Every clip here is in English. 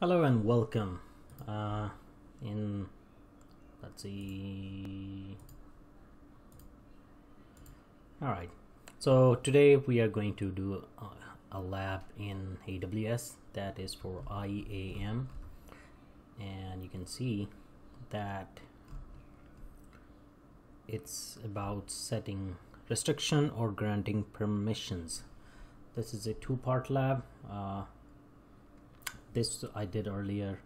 Hello and welcome. In let's see. All right. So today we are going to do a lab in AWS that is for IAM, and you can see that it's about setting restriction or granting permissions. This is a two-part lab. This I did earlier,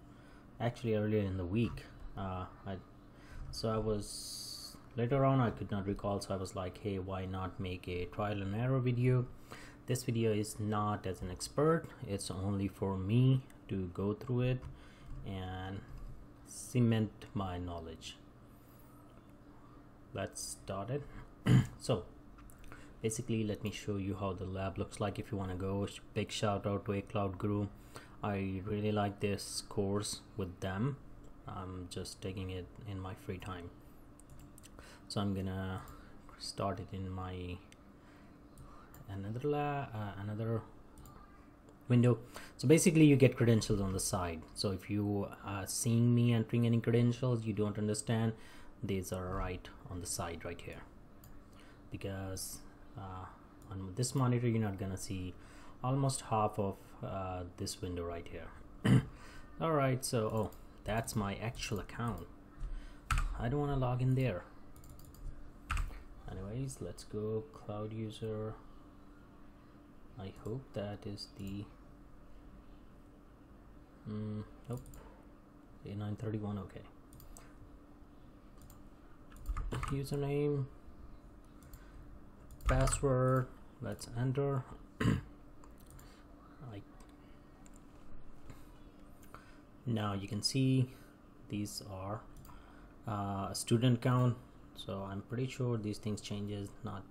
actually earlier in the week. Later on I could not recall, so I was like, hey, why not make a trial and error video? This video is not as an expert, it's only for me to go through it and cement my knowledge. Let's start it. So basically, let me show you how the lab looks like. If you want to go, big shout out to A Cloud Guru. I really like this course with them. I'm just taking it in my free time. So I'm gonna start it in my another window. So basically you get credentials on the side. So if you are seeing me entering any credentials you don't understand, these are right on the side right here, because on this monitor you're not gonna see almost half of this window right here. All right, so oh, that's my actual account. I don't want to log in there. Anyways, let's go cloud user. I hope that is the nope, A931. Okay, username, password, let's enter. Now you can see these are student count, so I'm pretty sure these things changes, not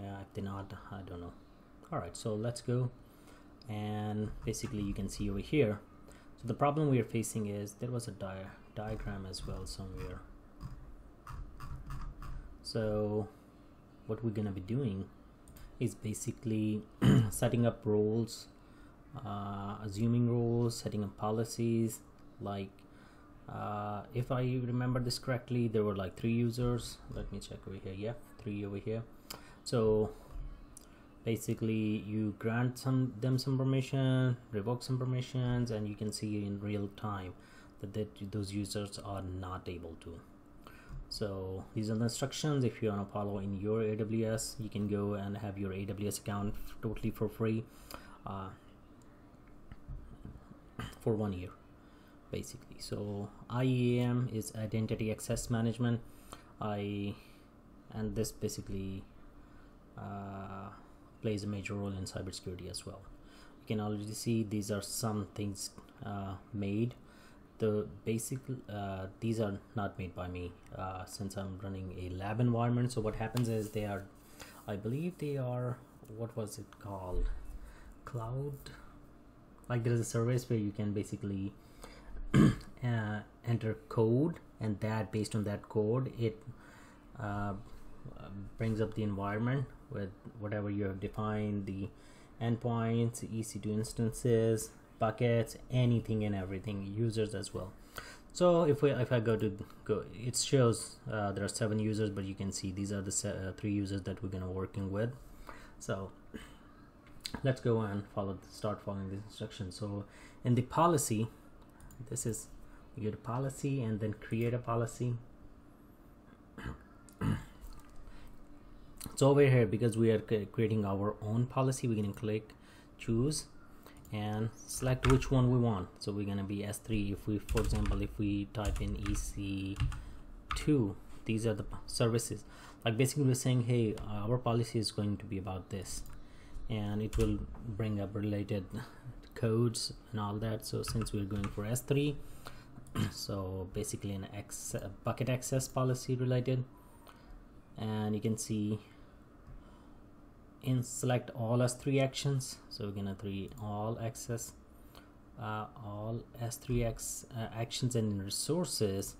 yeah, if they're not, I don't know. All right, so let's go, and basically you can see over here. So the problem we are facing is there was a diagram as well somewhere. So what we're gonna be doing is basically setting up roles, assuming roles, setting up policies. Like if I remember this correctly, there were like 3 users. Let me check over here. Yeah, 3 over here. So basically you grant them some permission, revoke some permissions, and you can see in real time that those users are not able to. So these are the instructions. If you want to follow in your AWS, you can go and have your AWS account totally for free for 1 year basically. So IAM is identity access management. And this basically plays a major role in cybersecurity as well. You can already see these are some things made. The basic these are not made by me since I'm running a lab environment. So what happens is they are, I believe they are, what was it called, cloud, like there's a service where you can basically enter code, and that based on that code it brings up the environment with whatever you have defined, the endpoints, EC2 instances, buckets, anything and everything, users as well. So if I go, it shows there are 7 users, but you can see these are the 3 users that we're gonna working with. So let's go and start following the instructions. So in the policy, this is your policy, and then create a policy. So over here, because we are creating our own policy, we're going to click choose and select which one we want. So we're going to be S3. If we, for example, if we type in EC2, these are the services. Like basically we're saying, hey, our policy is going to be about this, and it will bring up related codes and all that. So since we're going for S3, so basically an bucket access policy related, and you can see in select all S3 actions. So we're gonna all S3 actions and resources.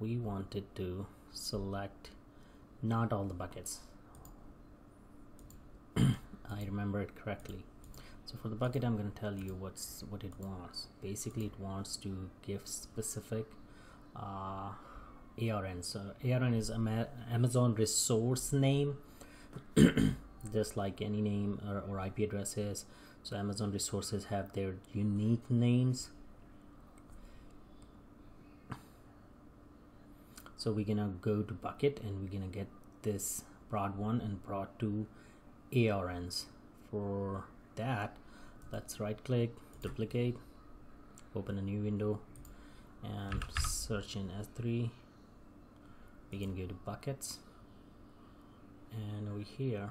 We wanted to select not all the buckets. I remember it correctly. So for the bucket, I'm going to tell you what it wants. Basically, it wants to give specific ARN. So ARN is Amazon resource name, just like any name or IP addresses. So Amazon resources have their unique names. So we're gonna go to bucket and we're gonna get this prod1 and prod2 ARNs. For that, let's right click, duplicate, open a new window, and search in S3. We can go to buckets, and over here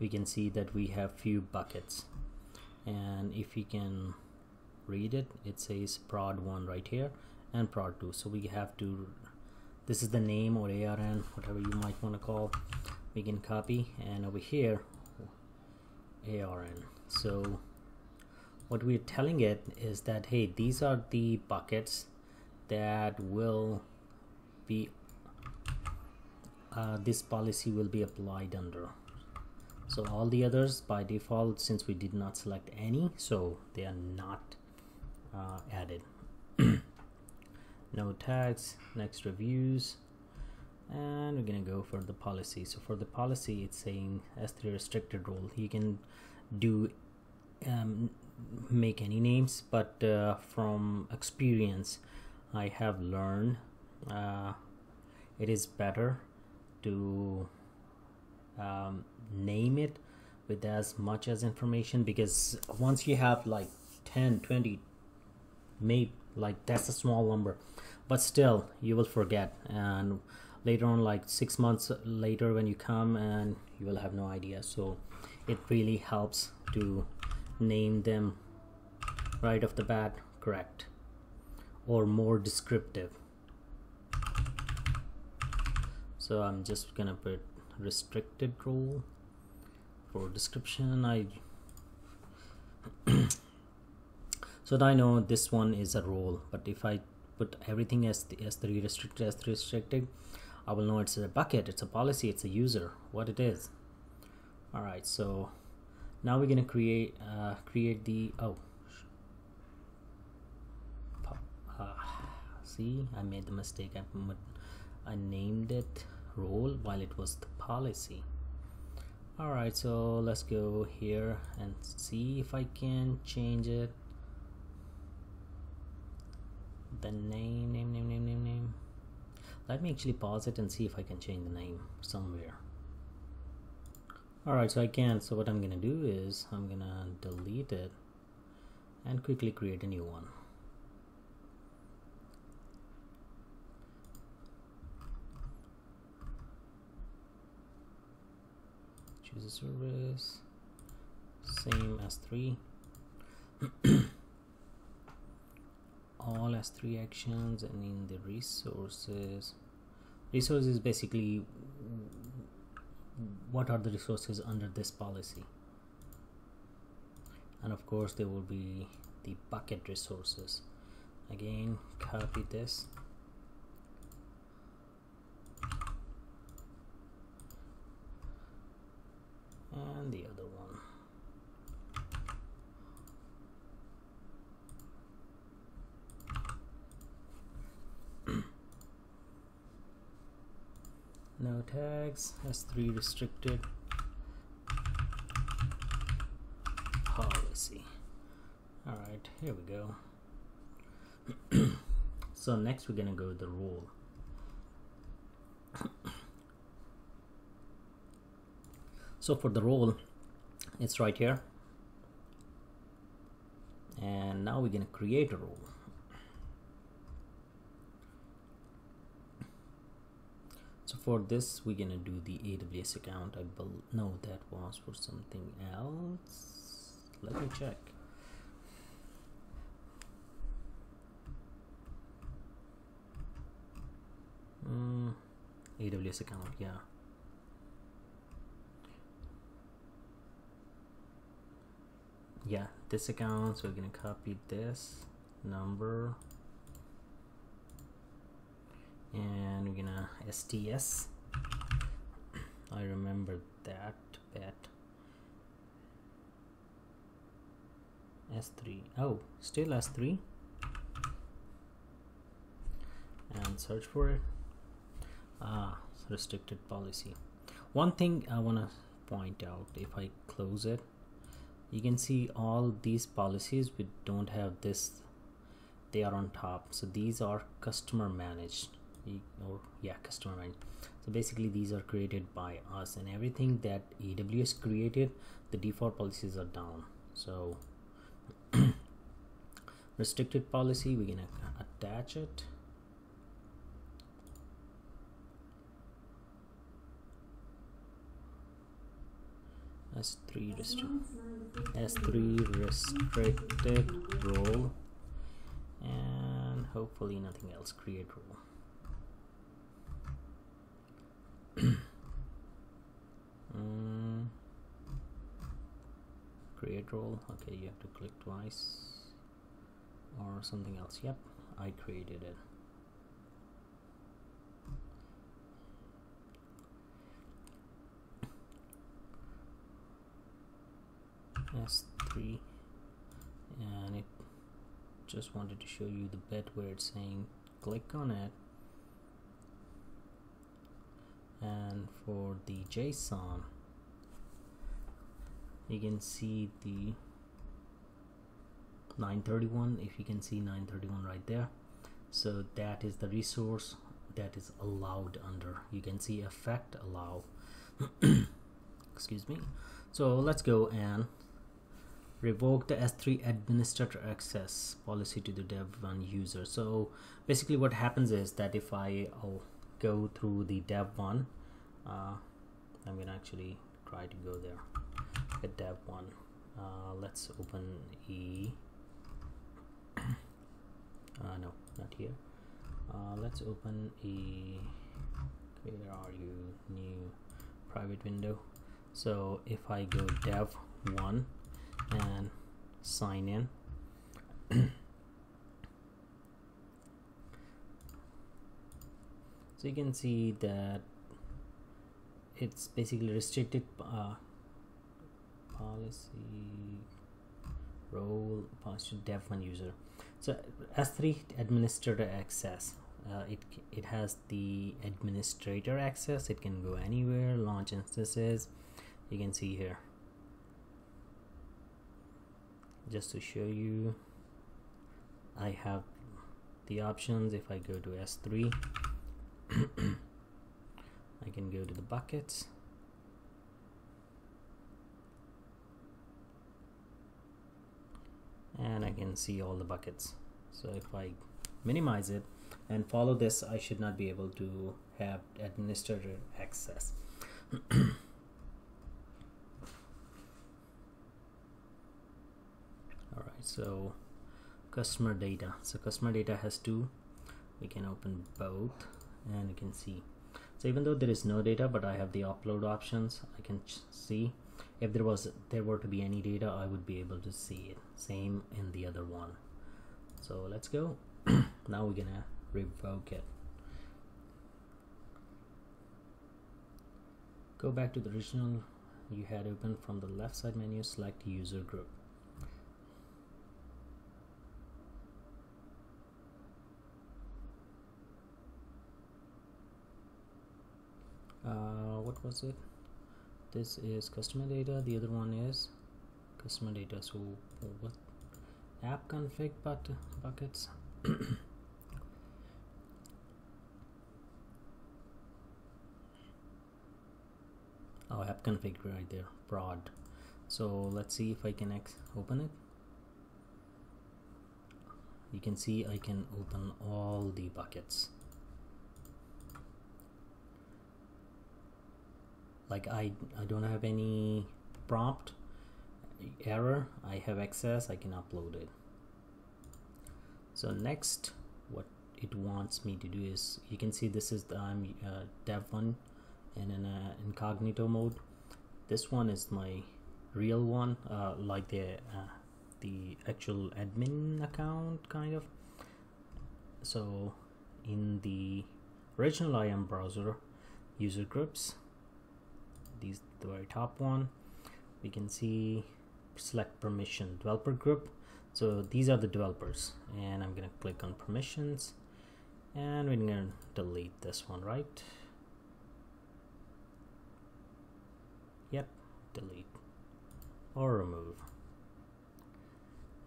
we can see that we have few buckets, and if we can read it, it says prod1 right here and prod2. So we have to, this is the name or ARN, whatever you might want to call. We can copy, and over here ARN. So what we're telling it is that, hey, these are the buckets that will be this policy will be applied under. So all the others by default, since we did not select any, so they are not added. No tags, next reviews, and we're gonna go for the policy. So for the policy, it's saying S3 restricted role. You can do make any names, but from experience I have learned it is better to name it with as much as information, because once you have like 10, 20, maybe like that's a small number, but still you will forget, and later on, like 6 months later when you come, and you will have no idea. So it really helps to name them right off the bat correct or more descriptive. So I'm just gonna put restricted role for description. So that I know this one is a role, but if I put everything as the S3 restricted, I will know it's a bucket, it's a policy, it's a user, what it is. All right, so now we're gonna create the see, I made the mistake. I named it role while it was the policy. All right, so let's go here and see if I can change it. The name. Let me actually pause it and see if I can change the name somewhere. All right, so I can. So what I'm gonna do is I'm gonna delete it and quickly create a new one. Choose a service, same S3. All S3 actions, and in the resources, basically what are the resources under this policy, and of course there will be the bucket resources. Again, copy this, and the other one. No tags, S3 restricted policy. All right, here we go. So next we're gonna go with the role. So for the role, it's right here, and now we're gonna create a role. So for this, we're gonna do the AWS account. I believe, no, that was for something else. Let me check. AWS account, yeah. Yeah, this account. So we're gonna copy this number, and we're gonna STS. I remember that pat S3. Oh, still S3, and search for it. Restricted policy. One thing I want to point out, if I close it, you can see all these policies we don't have this, they are on top. So these are customer managed, or yeah, customer managed. So basically these are created by us, and everything that AWS created, the default policies are down. So restricted policy, we're gonna attach it. S3 restricted, S3 restricted role, and hopefully nothing else. Create role. Create role. Okay, you have to click twice or something else. Yep, I created it. S3, and it just wanted to show you the bit where it's saying click on it, and for the JSON you can see the 931, if you can see 931 right there. So that is the resource that is allowed under, you can see effect allow. Excuse me. So let's go and revoke the S3 administrator access policy to the dev1 user. So basically what happens is that if I go through the dev1, I'm gonna actually try to go there at dev1. Let's open no, not here. Let's open where are you, new private window. So if I go dev1 and sign in, so you can see that it's basically restricted policy role policy dev1 user. So S3 administrator access, it has the administrator access, it can go anywhere, launch instances, you can see here. Just to show you, I have the options. If I go to S3, I can go to the buckets, and I can see all the buckets. So if I minimize it and follow this, I should not be able to have administrator access. So customer data, so customer data has two, we can open both, and you can see, so even though there is no data, but I have the upload options, I can see if there were to be any data, I would be able to see it, same in the other one. So let's go. Now we're gonna revoke it, go back to the original you had open from the left side menu, select user group. What was it? This is customer data, the other one is customer data. So what app config buckets. Oh, app config right there, broad. So let's see if I can open it. You can see I can open all the buckets. Like I don't have any prompt error, I have access, I can upload it. So next what it wants me to do is, you can see this is the I'm dev1 and in incognito mode. This one is my real one, like the actual admin account kind of. So in the original IAM browser, user groups, these the very top one, we can see select permission developer group. So these are the developers, and I'm gonna click on permissions, and we're gonna delete this one, right? Yep, delete or remove.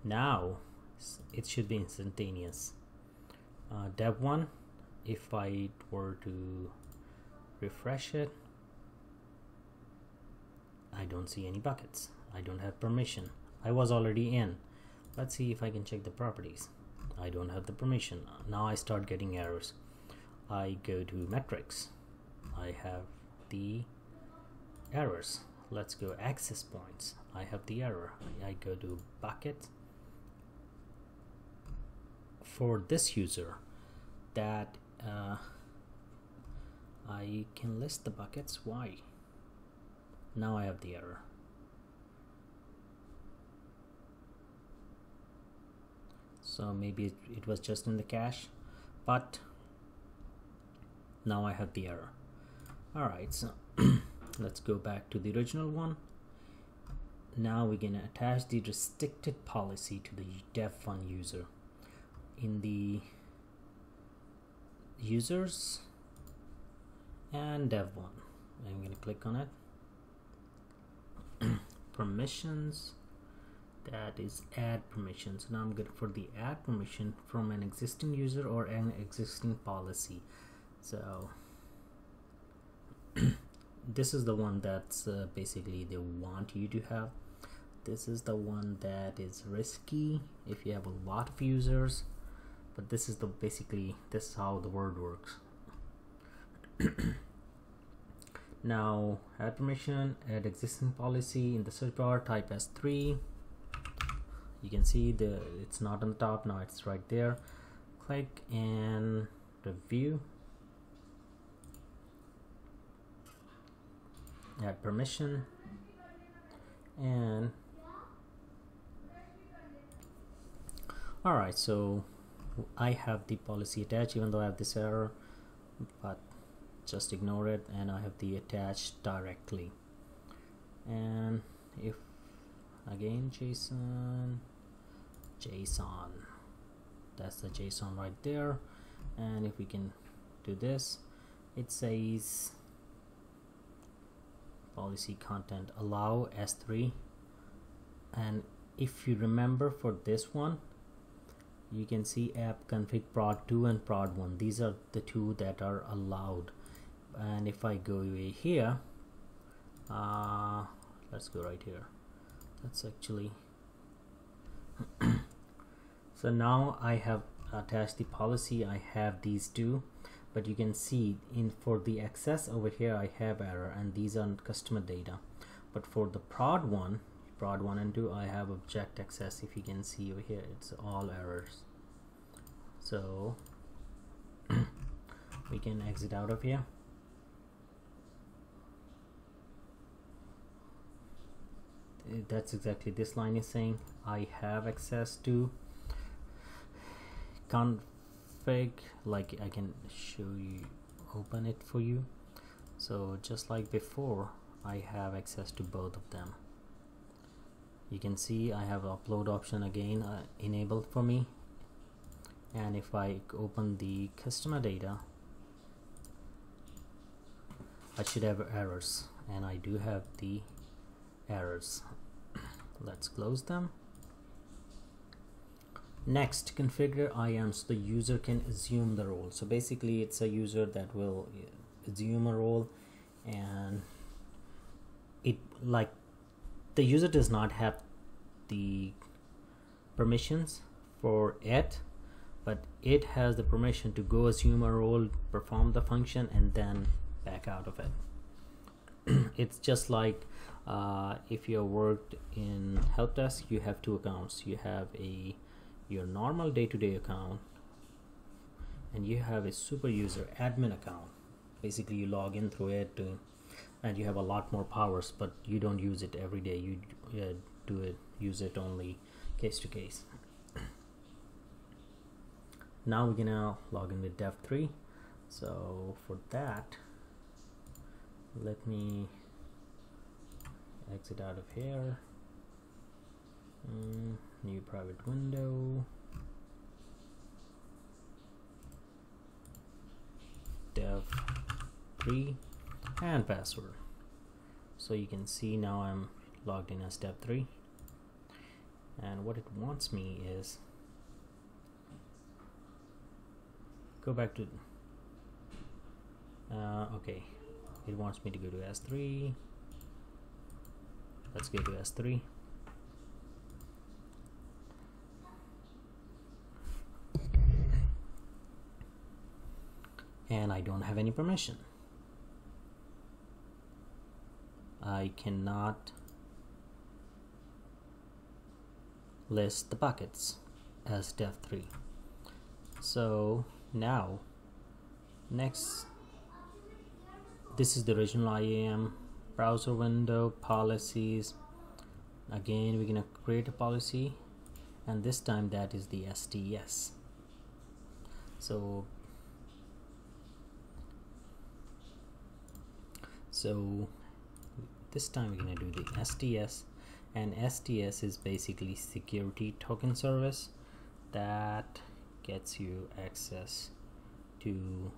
Now it should be instantaneous. Dev one, if I were to refresh it, I don't see any buckets. I don't have permission. I was already in. Let's see if I can check the properties. I don't have the permission. Now I start getting errors. I go to metrics. I have the errors. Let's go access points. I have the error. I go to bucket. For this user, that I can list the buckets. Why? Now I have the error. So maybe it was just in the cache, but now I have the error. All right, so let's go back to the original one. Now we can attach the restricted policy to the dev1 user. In the users and dev1, I'm going to click on it. Permissions. That is add permissions. Now I'm going for the add permission from an existing user or an existing policy. So this is the one that's basically they want you to have. This is the one that is risky if you have a lot of users, but this is the basically this is how the word works. Now add permission, add existing policy. In the search bar, type S3. You can see the it's not on the top. Now it's right there. Click and review. Add permission, and all right, so I have the policy attached even though I have this error, but just ignore it, and I have the attached directly. And if again JSON, that's the JSON right there. And if we can do this, it says policy content allow S3. And if you remember for this one, you can see app config prod2 and prod1. These are the two that are allowed. And if I go away here, let's go right here. That's actually so now I have attached the policy. I have these two, but you can see in for the access over here I have error, and these are customer data. But for the prod one and two, I have object access. If you can see over here, it's all errors. So we can exit out of here. That's exactly this line is saying I have access to config, like I can show you, open it for you. So just like before, I have access to both of them. You can see I have upload option again enabled for me. And if I open the customer data, I should have errors, and I do have the errors. Let's close them. Next, configure IAM so the user can assume the role. So basically it's a user that will assume a role, and it like the user does not have the permissions for it, but it has the permission to go assume a role, perform the function, and then back out of it. It's just like if you worked in help desk, you have two accounts. You have your normal day-to-day account, and you have a super user admin account. Basically you log in through it and you have a lot more powers, but you don't use it every day. You use it only case to case. Now we can now log in with dev3. So for that, let me exit out of here. New private window. Dev 3 and password. So you can see now I'm logged in as dev 3, and what it wants me is go back to okay, it wants me to go to S3. Let's go to S3. And I don't have any permission. I cannot list the buckets as dev3. So now, next, this is the original IAM browser window, policies. Again, we're gonna create a policy, and this time that is the STS. So this time we're gonna do the STS, and STS is basically security token service that gets you access to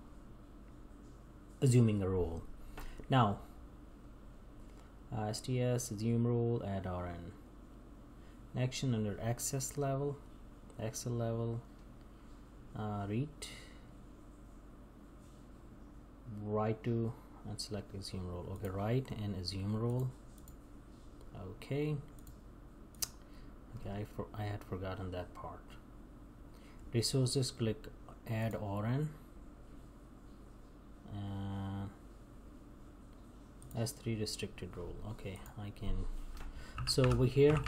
assuming a role. Now STS assume role add RN. Action under access level, read, write to, and select assume role. Okay, write and assume role. Okay. Okay, I had forgotten that part. Resources, click add RN. S3 restricted role. Okay, I can. So over here,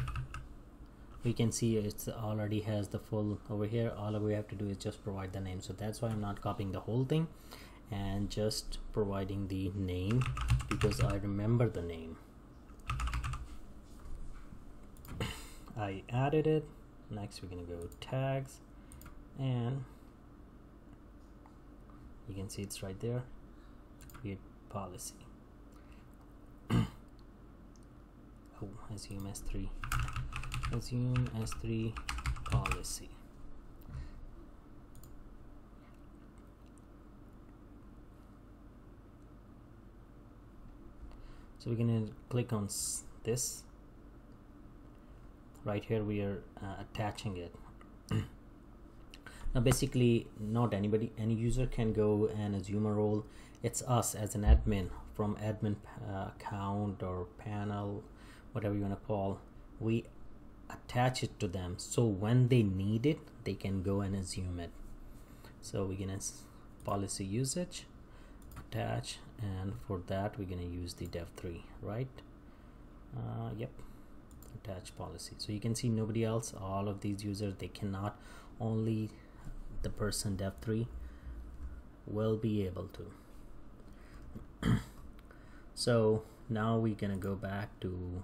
we can see it's already has the full over here. All we have to do is just provide the name. So that's why I'm not copying the whole thing and just providing the name, because I remember the name. I added it. Next, we're gonna go tags, and you can see it's right there. Create policy. Oh, assume S3. Assume S3 policy. So we're gonna click on this. Right here, we are attaching it. Now, basically, not anybody, any user can go and assume a role. It's us as an admin, from admin account or panel, whatever you want to call. We attach it to them, so when they need it, they can go and assume it. So we're gonna policy usage, attach, and for that we're gonna use the dev3, right? Yep, attach policy. So you can see nobody else, all of these users, they cannot, only the person dev3 will be able to. So now we're gonna go back to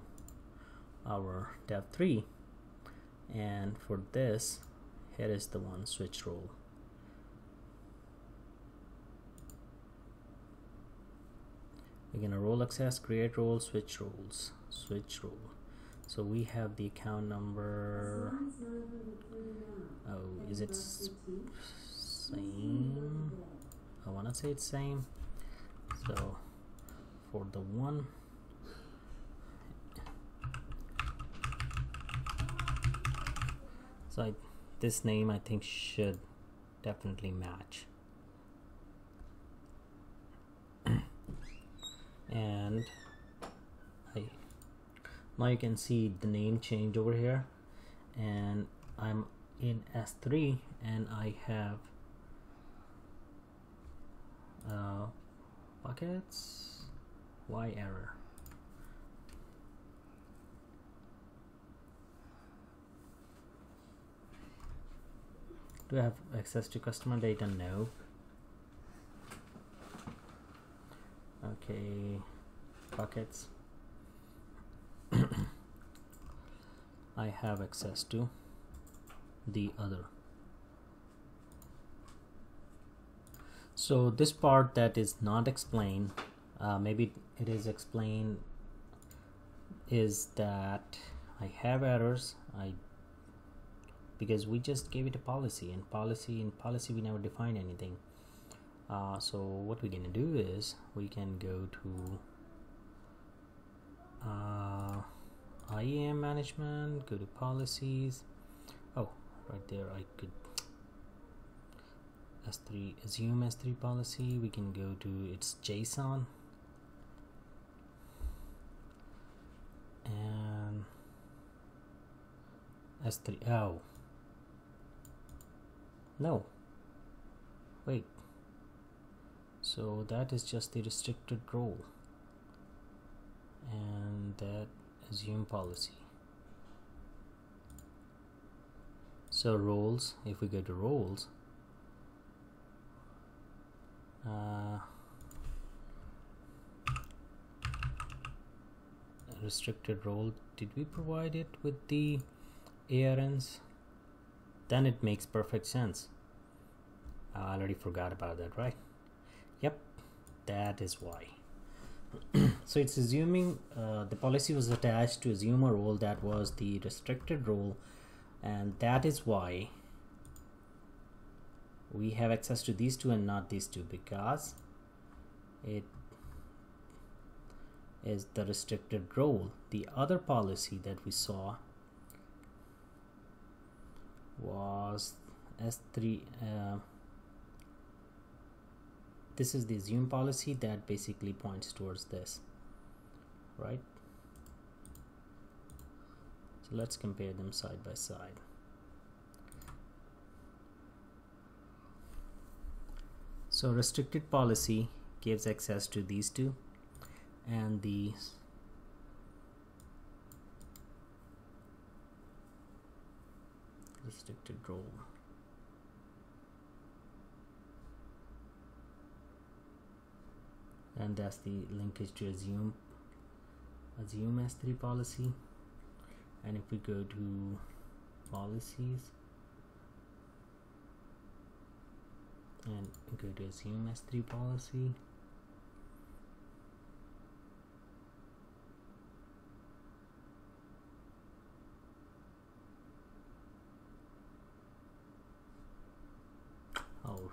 our dev3, and for this, here is the one, switch role. We're gonna role access, create role, switch roles, switch role. So we have the account number. Oh, is it same? I want to say it's same. So for the one, so this name I think should definitely match. And now you can see the name change over here, and I'm in S3, and I have buckets. Why error? Do I have access to customer data? No. Okay, buckets. I have access to the other. So this part that is not explained, maybe it is explained is that I have errors, because we just gave it a policy, and in policy we never define anything. So what we're gonna do is we can go to IAM management, go to policies. Oh, right there, I could S3, assume S3 policy. We can go to its JSON, and S3, oh no, wait, so that is just the restricted role, and that assume policy. So roles, if we go to roles, restricted role, did we provide it with the ARNs? Then it makes perfect sense. I already forgot about that, right? Yep, that is why. So it's assuming the policy was attached to assume a role that was the restricted role, and that is why we have access to these two and not these two, because it is the restricted role. The other policy that we saw was S3. This is the assume policy that basically points towards this, right? So let's compare them side by side. So restricted policy gives access to these two, and the restricted role and that's the linkage to assume S3 policy. And if we go to policies and go to assume S3 policy,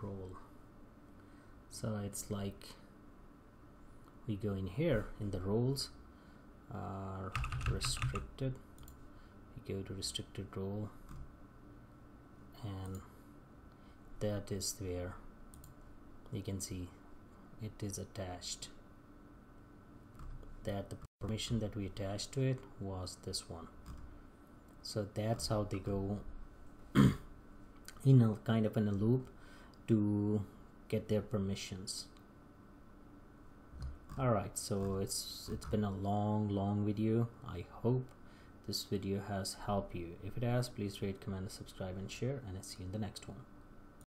role. So it's like we go in here in the roles, restricted, we go to restricted role, and that is where you can see it is attached, that the permission that we attached to it was this one. So that's how they go in a kind of in a loop to get their permissions. Alright, so it's been a long video. I hope this video has helped you. If it has, please rate, comment, subscribe and share, and I'll see you in the next one.